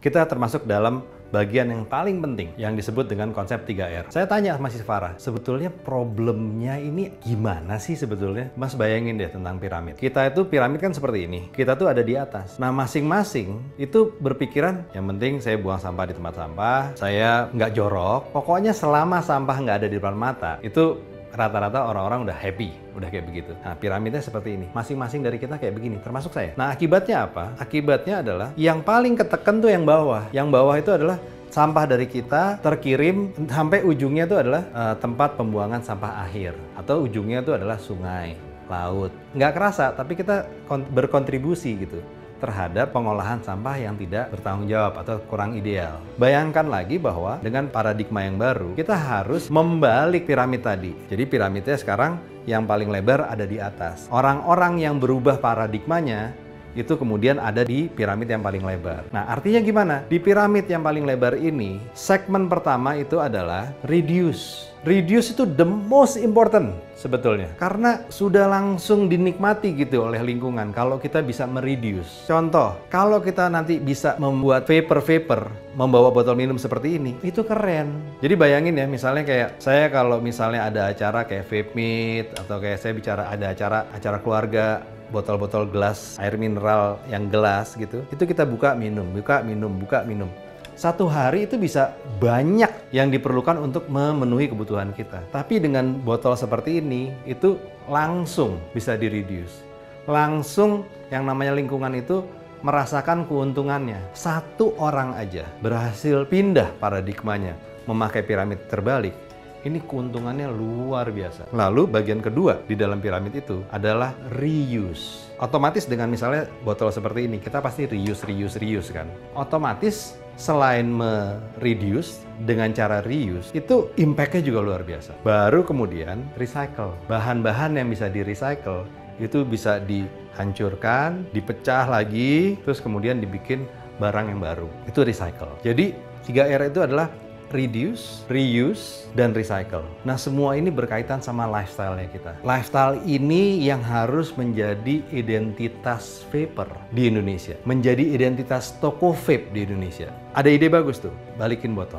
Kita termasuk dalam bagian yang paling penting yang disebut dengan konsep 3R. Saya tanya sama si Farah, sebetulnya problemnya ini gimana sih sebetulnya? Mas bayangin deh tentang piramid. Kita itu piramid kan seperti ini. Kita tuh ada di atas. Nah, masing-masing itu berpikiran, yang penting saya buang sampah di tempat sampah, saya nggak jorok. Pokoknya selama sampah nggak ada di depan mata, itu rata-rata orang-orang udah happy, udah kayak begitu. Nah, piramidnya seperti ini. Masing-masing dari kita kayak begini, termasuk saya. Nah, akibatnya apa? Akibatnya adalah yang paling ketekan tuh yang bawah. Yang bawah itu adalah sampah dari kita terkirim sampai ujungnya itu adalah tempat pembuangan sampah akhir. Atau ujungnya itu adalah sungai, laut. Nggak kerasa, tapi kita berkontribusi gitu terhadap pengolahan sampah yang tidak bertanggung jawab atau kurang ideal. Bayangkan lagi bahwa dengan paradigma yang baru, kita harus membalik piramid tadi. Jadi piramidnya sekarang yang paling lebar ada di atas. Orang-orang yang berubah paradigmanya itu kemudian ada di piramid yang paling lebar. Nah, artinya gimana? Di piramid yang paling lebar ini, segmen pertama itu adalah reduce. Reduce itu the most important sebetulnya, karena sudah langsung dinikmati gitu oleh lingkungan kalau kita bisa mereduce. Contoh, kalau kita nanti bisa membuat vapor-vapor, membawa botol minum seperti ini, itu keren. Jadi bayangin ya, misalnya kayak saya kalau misalnya ada acara kayak vape meet, atau kayak saya bicara ada acara keluarga, botol-botol gelas, air mineral yang gelas gitu, itu kita buka minum, buka minum, buka minum. Satu hari itu bisa banyak yang diperlukan untuk memenuhi kebutuhan kita. Tapi dengan botol seperti ini, itu langsung bisa di-reduce. Langsung yang namanya lingkungan itu merasakan keuntungannya. Satu orang aja berhasil pindah paradigmanya, memakai piramid terbalik. Ini keuntungannya luar biasa. Lalu bagian kedua di dalam piramid itu adalah reuse. Otomatis dengan misalnya botol seperti ini, kita pasti reuse kan. Otomatis selain mereduce dengan cara reuse, itu impact-nya juga luar biasa. Baru kemudian recycle. Bahan-bahan yang bisa di-recycle itu bisa dihancurkan, dipecah lagi, terus kemudian dibikin barang yang baru. Itu recycle. Jadi 3R itu adalah reduce, reuse, dan recycle. Nah, semua ini berkaitan sama lifestyle-nya kita. Lifestyle ini yang harus menjadi identitas vapor di Indonesia. Menjadi identitas toko vape di Indonesia. Ada ide bagus tuh, balikin botol.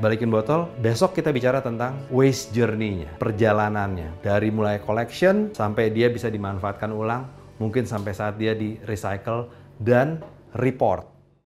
Balikin botol, besok kita bicara tentang waste journey-nya, perjalanannya. Dari mulai collection, sampai dia bisa dimanfaatkan ulang, mungkin sampai saat dia di-recycle dan report.